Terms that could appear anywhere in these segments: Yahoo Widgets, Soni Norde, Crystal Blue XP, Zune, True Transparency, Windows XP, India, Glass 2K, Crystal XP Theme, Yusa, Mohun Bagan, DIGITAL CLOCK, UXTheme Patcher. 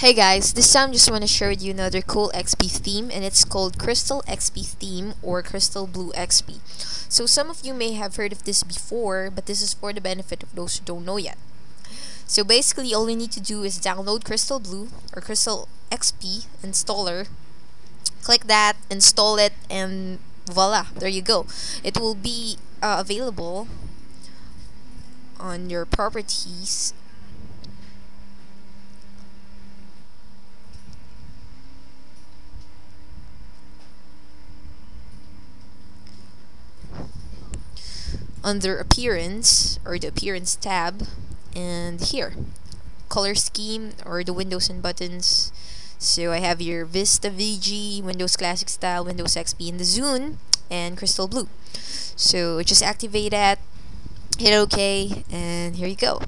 Hey guys, this time I just want to share with you another cool XP theme, and it's called Crystal XP Theme or Crystal Blue XP. So some of you may have heard of this before, but this is for the benefit of those who don't know yet. So basically all you need to do is download Crystal Blue or Crystal XP installer, click that, install it, and voila, there you go. It will be available on your properties. Under Appearance or the Appearance tab, and here, Color Scheme or the windows and buttons. So I have your Vista VG, Windows Classic Style, Windows XP, and the Zune, and Crystal Blue. So just activate that, hit OK, and here you go.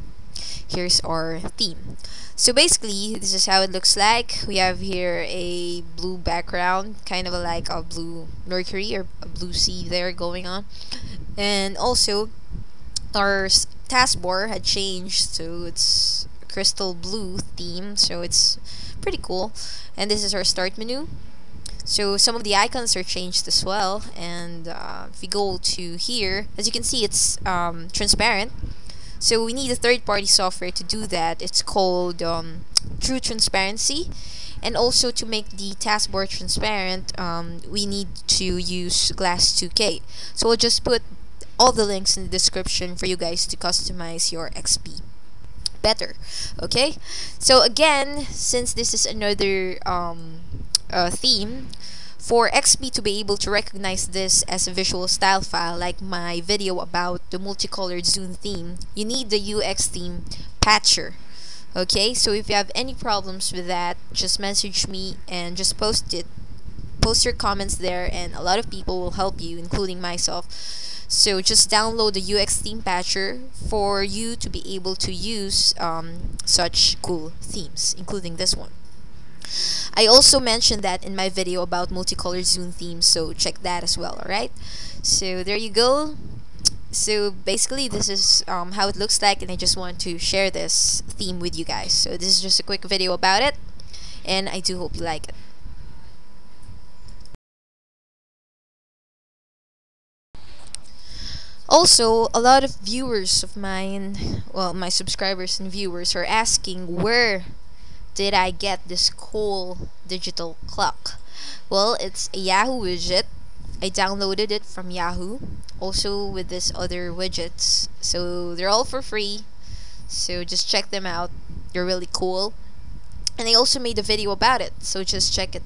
Here's our theme. So basically, this is how it looks like. We have here a blue background, kind of like a blue mercury or a blue sea there going on. And also, our taskbar had changed, so it's Crystal Blue theme, so it's pretty cool. And this is our start menu. So some of the icons are changed as well. And if we go to here, as you can see, it's transparent. So we need a third-party software to do that. It's called True Transparency. And also to make the taskbar transparent, we need to use Glass 2K. So I'll just put all the links in the description for you guys to customize your XP better. Okay? So again, since this is another theme, for XP to be able to recognize this as a visual style file, like my video about the multicolored Zune theme, you need the UXTheme Patcher. Okay, so if you have any problems with that, just message me and just post it. Post your comments there, and a lot of people will help you, including myself. So just download the UXTheme Patcher for you to be able to use such cool themes, including this one. I also mentioned that in my video about multicolored Zune themes, so check that as well, alright? So there you go. So basically this is how it looks like, and I just want to share this theme with you guys. So this is just a quick video about it, and I do hope you like it. Also, a lot of viewers of mine, well, my subscribers and viewers, are asking where did I get this cool digital clock? Well, it's a Yahoo widget. I downloaded it from Yahoo, also with this other widgets. So they're all for free, so just check them out. They're really cool, and I also made a video about it, so just check it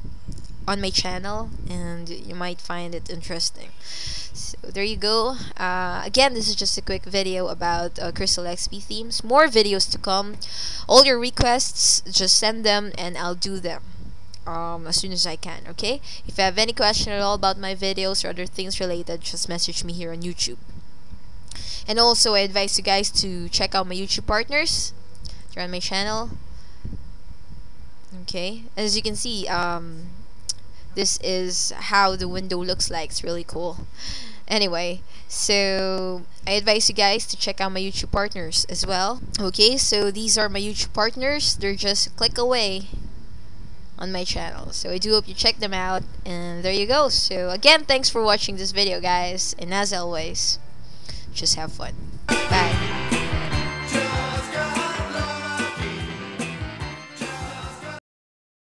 on my channel and you might find it interesting. So there you go. Again, this is just a quick video about Crystal XP themes. More videos to come. All your requests, just send them and I'll do them as soon as I can, okay? If you have any question at all about my videos or other things related, just message me here on YouTube. And also, I advise you guys to check out my YouTube partners. They're on my channel. Okay, as you can see, this is how the window looks like. It's really cool. Anyway, so I advise you guys to check out my YouTube partners as well. Okay, so these are my YouTube partners. They're just a click away on my channel. So I do hope you check them out. And there you go. So again, thanks for watching this video, guys. And as always, just have fun. Bye.